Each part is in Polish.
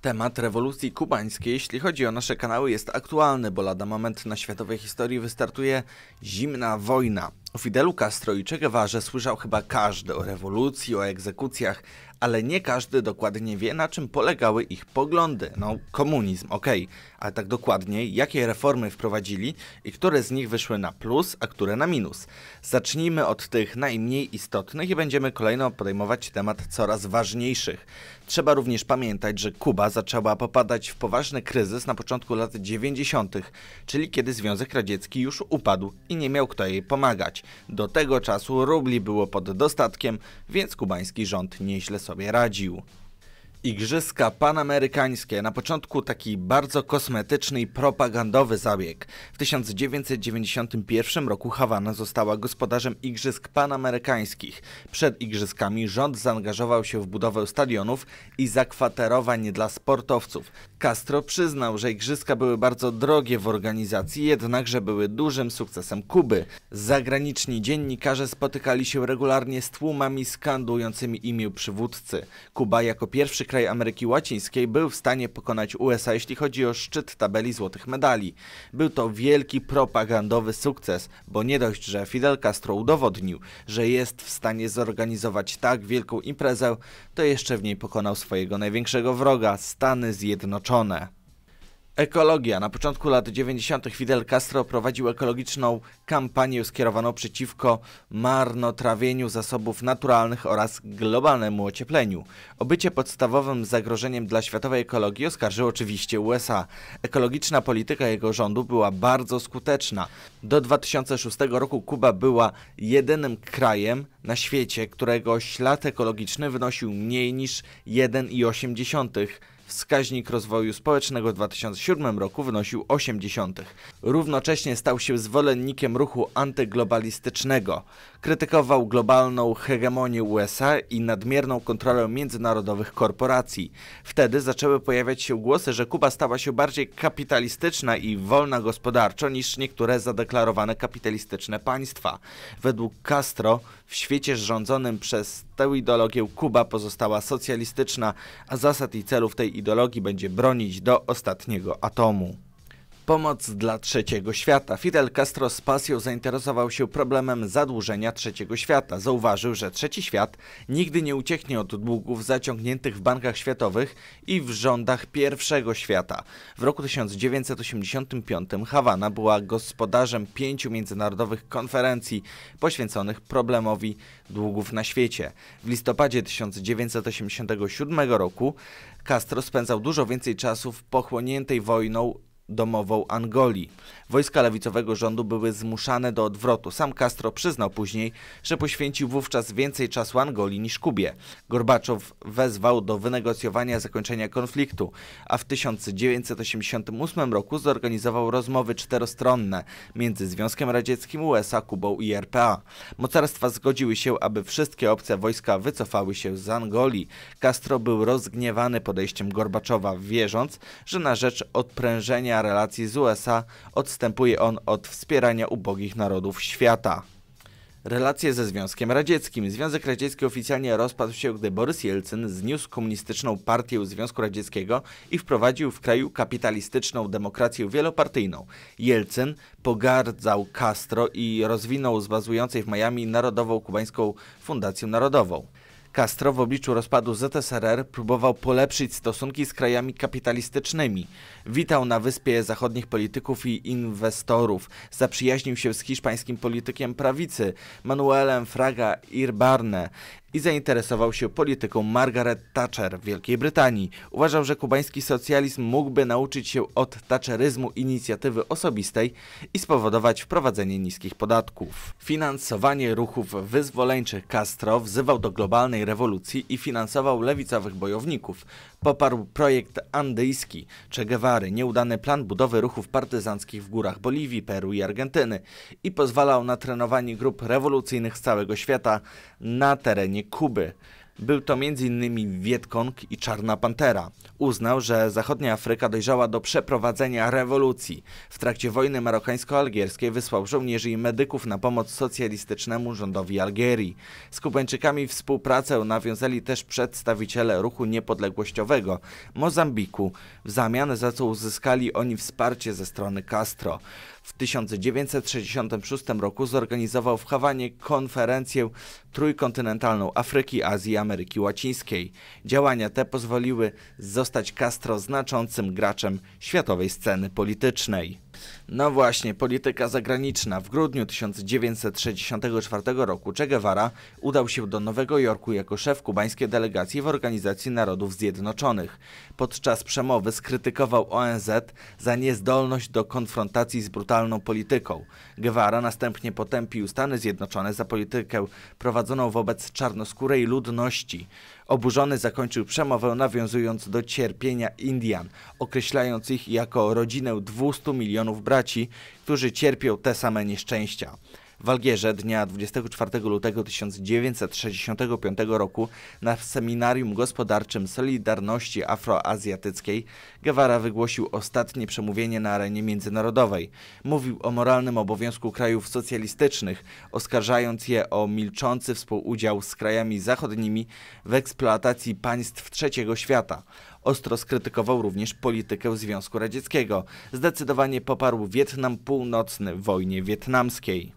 Temat rewolucji kubańskiej, jeśli chodzi o nasze kanały, jest aktualny, bo lada moment na światowej historii wystartuje zimna wojna. O Fidelu Castro i Che Guevarze słyszał chyba każdy, o rewolucji, o egzekucjach, ale nie każdy dokładnie wie, na czym polegały ich poglądy. No, komunizm, okej, ale tak dokładniej, jakie reformy wprowadzili i które z nich wyszły na plus, a które na minus. Zacznijmy od tych najmniej istotnych i będziemy kolejno podejmować temat coraz ważniejszych. Trzeba również pamiętać, że Kuba zaczęła popadać w poważny kryzys na początku lat 90., czyli kiedy Związek Radziecki już upadł i nie miał kto jej pomagać. Do tego czasu rubli było pod dostatkiem, więc kubański rząd nieźle sobie radził. Igrzyska Panamerykańskie. Na początku taki bardzo kosmetyczny i propagandowy zabieg. W 1991 roku Hawana została gospodarzem Igrzysk Panamerykańskich. Przed igrzyskami rząd zaangażował się w budowę stadionów i zakwaterowań dla sportowców. Castro przyznał, że igrzyska były bardzo drogie w organizacji, jednakże były dużym sukcesem Kuby. Zagraniczni dziennikarze spotykali się regularnie z tłumami skandującymi imię przywódcy. Kuba jako pierwszy kraj Ameryki Łacińskiej był w stanie pokonać USA, jeśli chodzi o szczyt tabeli złotych medali. Był to wielki propagandowy sukces, bo nie dość, że Fidel Castro udowodnił, że jest w stanie zorganizować tak wielką imprezę, to jeszcze w niej pokonał swojego największego wroga, Stany Zjednoczone. Ekologia. Na początku lat 90. Fidel Castro prowadził ekologiczną kampanię skierowaną przeciwko marnotrawieniu zasobów naturalnych oraz globalnemu ociepleniu. O bycie podstawowym zagrożeniem dla światowej ekologii oskarżył oczywiście USA. Ekologiczna polityka jego rządu była bardzo skuteczna. Do 2006 roku Kuba była jedynym krajem na świecie, którego ślad ekologiczny wynosił mniej niż 1,8. Wskaźnik rozwoju społecznego w 2007 roku wynosił 0,8. Równocześnie stał się zwolennikiem ruchu antyglobalistycznego. Krytykował globalną hegemonię USA i nadmierną kontrolę międzynarodowych korporacji. Wtedy zaczęły pojawiać się głosy, że Kuba stała się bardziej kapitalistyczna i wolna gospodarczo niż niektóre zadeklarowane kapitalistyczne państwa. Według Castro w świecie rządzonym przez tę ideologię Kuba pozostała socjalistyczna, a zasad i celów tej ideologii będzie bronić do ostatniego atomu. Pomoc dla trzeciego świata. Fidel Castro z pasją zainteresował się problemem zadłużenia trzeciego świata. Zauważył, że trzeci świat nigdy nie ucieknie od długów zaciągniętych w bankach światowych i w rządach pierwszego świata. W roku 1985 Hawana była gospodarzem 5 międzynarodowych konferencji poświęconych problemowi długów na świecie. W listopadzie 1987 roku Castro spędzał dużo więcej czasu w pochłoniętej wojną domową Angolii. Wojska lewicowego rządu były zmuszane do odwrotu. Sam Castro przyznał później, że poświęcił wówczas więcej czasu Angolii niż Kubie. Gorbaczow wezwał do wynegocjowania zakończenia konfliktu, a w 1988 roku zorganizował rozmowy czterostronne między Związkiem Radzieckim, USA, Kubą i RPA. Mocarstwa zgodziły się, aby wszystkie obce wojska wycofały się z Angolii. Castro był rozgniewany podejściem Gorbaczowa, wierząc, że na rzecz odprężenia relacji z USA odstępuje on od wspierania ubogich narodów świata. Relacje ze Związkiem Radzieckim. Związek Radziecki oficjalnie rozpadł się, gdy Borys Jelcyn zniósł komunistyczną partię Związku Radzieckiego i wprowadził w kraju kapitalistyczną demokrację wielopartyjną. Jelcyn pogardzał Castro i rozwinął z bazującej w Miami Narodową Kubańską Fundację Narodową. Castro w obliczu rozpadu ZSRR próbował polepszyć stosunki z krajami kapitalistycznymi. Witał na wyspie zachodnich polityków i inwestorów. Zaprzyjaźnił się z hiszpańskim politykiem prawicy Manuelem Fraga Irbarne i zainteresował się polityką Margaret Thatcher w Wielkiej Brytanii. Uważał, że kubański socjalizm mógłby nauczyć się od Thatcheryzmu inicjatywy osobistej i spowodować wprowadzenie niskich podatków. Finansowanie ruchów wyzwoleńczych. Castro wzywał do globalnej rewolucji i finansował lewicowych bojowników. Poparł projekt andyjski Che Guevary, nieudany plan budowy ruchów partyzanckich w górach Boliwii, Peru i Argentyny i pozwalał na trenowanie grup rewolucyjnych z całego świata na terenie Kuby. Był to m.in. Wietkong i Czarna Pantera. Uznał, że zachodnia Afryka dojrzała do przeprowadzenia rewolucji. W trakcie wojny marokańsko-algierskiej wysłał żołnierzy i medyków na pomoc socjalistycznemu rządowi Algierii. Z Kubańczykami współpracę nawiązali też przedstawiciele ruchu niepodległościowego Mozambiku, w zamian za co uzyskali oni wsparcie ze strony Castro. W 1966 roku zorganizował w Hawanie konferencję trójkontynentalną Afryki, Azji i Ameryki Łacińskiej. Działania te pozwoliły zostać Castro znaczącym graczem światowej sceny politycznej. No właśnie, polityka zagraniczna. W grudniu 1964 roku Che Guevara udał się do Nowego Jorku jako szef kubańskiej delegacji w Organizacji Narodów Zjednoczonych. Podczas przemowy skrytykował ONZ za niezdolność do konfrontacji z brutalną polityką. Guevara następnie potępił Stany Zjednoczone za politykę prowadzoną wobec czarnoskórej ludności. Oburzony zakończył przemowę nawiązując do cierpienia Indian, określając ich jako rodzinę 200 milionów braci, którzy cierpią te same nieszczęścia. W Algierze dnia 24 lutego 1965 roku na Seminarium Gospodarczym Solidarności Afroazjatyckiej Guevara wygłosił ostatnie przemówienie na arenie międzynarodowej. Mówił o moralnym obowiązku krajów socjalistycznych, oskarżając je o milczący współudział z krajami zachodnimi w eksploatacji państw trzeciego świata. Ostro skrytykował również politykę Związku Radzieckiego. Zdecydowanie poparł Wietnam Północny w wojnie wietnamskiej.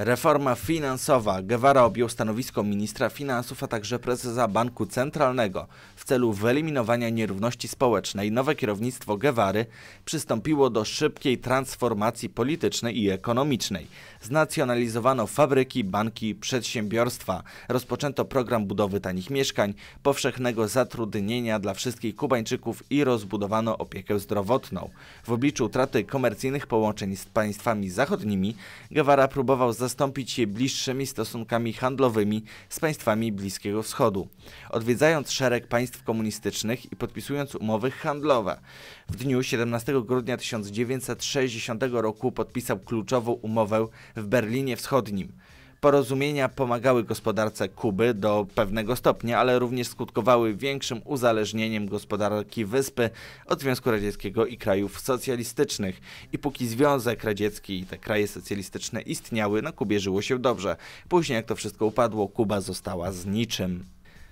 Reforma finansowa. Guevara objął stanowisko ministra finansów, a także prezesa Banku Centralnego. W celu wyeliminowania nierówności społecznej nowe kierownictwo Guevary przystąpiło do szybkiej transformacji politycznej i ekonomicznej. Znacjonalizowano fabryki, banki, przedsiębiorstwa. Rozpoczęto program budowy tanich mieszkań, powszechnego zatrudnienia dla wszystkich Kubańczyków i rozbudowano opiekę zdrowotną. W obliczu utraty komercyjnych połączeń z państwami zachodnimi Guevara próbował zastąpić je bliższymi stosunkami handlowymi z państwami Bliskiego Wschodu, odwiedzając szereg państw komunistycznych i podpisując umowy handlowe. W dniu 17 grudnia 1960 roku podpisał kluczową umowę w Berlinie Wschodnim. Porozumienia pomagały gospodarce Kuby do pewnego stopnia, ale również skutkowały większym uzależnieniem gospodarki wyspy od Związku Radzieckiego i krajów socjalistycznych. I póki Związek Radziecki i te kraje socjalistyczne istniały, na Kubie żyło się dobrze. Później, jak to wszystko upadło, Kuba została z niczym.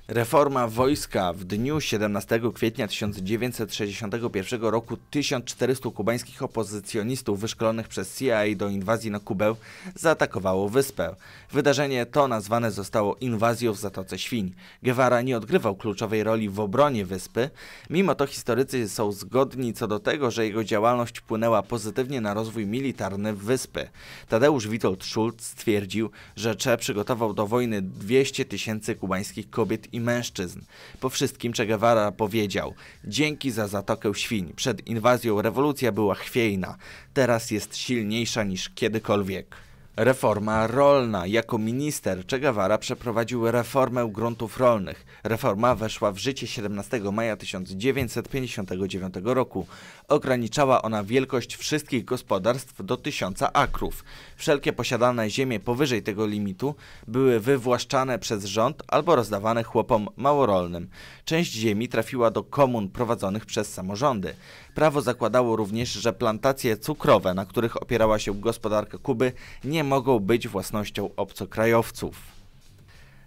Reforma wojska. W dniu 17 kwietnia 1961 roku 1400 kubańskich opozycjonistów wyszkolonych przez CIA do inwazji na Kubę zaatakowało wyspę. Wydarzenie to nazwane zostało inwazją w Zatoce Świń. Guevara nie odgrywał kluczowej roli w obronie wyspy. Mimo to historycy są zgodni co do tego, że jego działalność wpłynęła pozytywnie na rozwój militarny wyspy. Tadeusz Witold Schulz stwierdził, że Che przygotował do wojny 200 tysięcy kubańskich kobiet i mężczyzn. Po wszystkim Che Guevara powiedział: dzięki za Zatokę Świń. Przed inwazją rewolucja była chwiejna. Teraz jest silniejsza niż kiedykolwiek. Reforma rolna. Jako minister Che Guevara przeprowadził reformę gruntów rolnych. Reforma weszła w życie 17 maja 1959 roku. Ograniczała ona wielkość wszystkich gospodarstw do 1000 akrów. Wszelkie posiadane ziemie powyżej tego limitu były wywłaszczane przez rząd albo rozdawane chłopom małorolnym. Część ziemi trafiła do komun prowadzonych przez samorządy. Prawo zakładało również, że plantacje cukrowe, na których opierała się gospodarka Kuby, nie mogą być własnością obcokrajowców.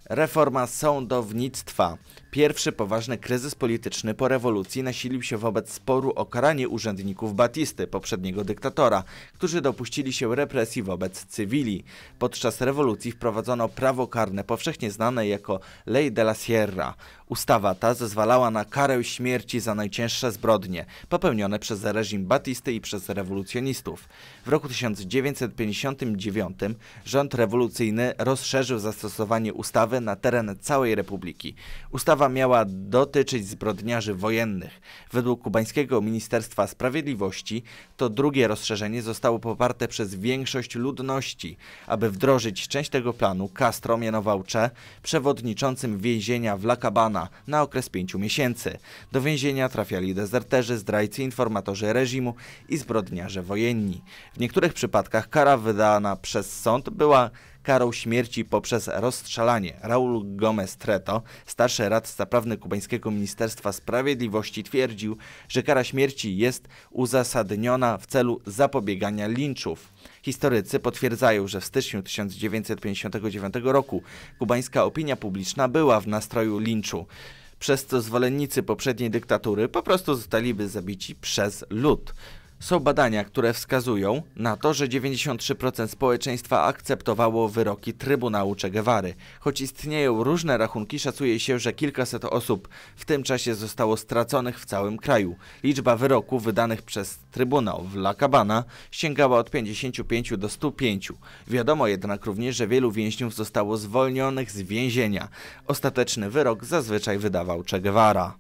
Reforma sądownictwa. Pierwszy poważny kryzys polityczny po rewolucji nasilił się wobec sporu o karanie urzędników Batisty, poprzedniego dyktatora, którzy dopuścili się represji wobec cywili. Podczas rewolucji wprowadzono prawo karne powszechnie znane jako Ley de la Sierra. Ustawa ta zezwalała na karę śmierci za najcięższe zbrodnie popełnione przez reżim Batisty i przez rewolucjonistów. W roku 1959 rząd rewolucyjny rozszerzył zastosowanie ustawy na teren całej republiki. Ustawa miała dotyczyć zbrodniarzy wojennych. Według kubańskiego Ministerstwa Sprawiedliwości to drugie rozszerzenie zostało poparte przez większość ludności. Aby wdrożyć część tego planu, Castro mianował Che przewodniczącym więzienia w La Cabana na okres 5 miesięcy. Do więzienia trafiali dezerterzy, zdrajcy, informatorzy reżimu i zbrodniarze wojenni. W niektórych przypadkach kara wydana przez sąd była karą śmierci poprzez rozstrzelanie. Raul Gomez Treto, starszy radca prawny kubańskiego Ministerstwa Sprawiedliwości, twierdził, że kara śmierci jest uzasadniona w celu zapobiegania linczów. Historycy potwierdzają, że w styczniu 1959 roku kubańska opinia publiczna była w nastroju linczu, przez co zwolennicy poprzedniej dyktatury po prostu zostaliby zabici przez lud. Są badania, które wskazują na to, że 93% społeczeństwa akceptowało wyroki Trybunału Che Guevary. Choć istnieją różne rachunki, szacuje się, że kilkaset osób w tym czasie zostało straconych w całym kraju. Liczba wyroków wydanych przez Trybunał w La Cabana sięgała od 55 do 105. Wiadomo jednak również, że wielu więźniów zostało zwolnionych z więzienia. Ostateczny wyrok zazwyczaj wydawał Che Guevara.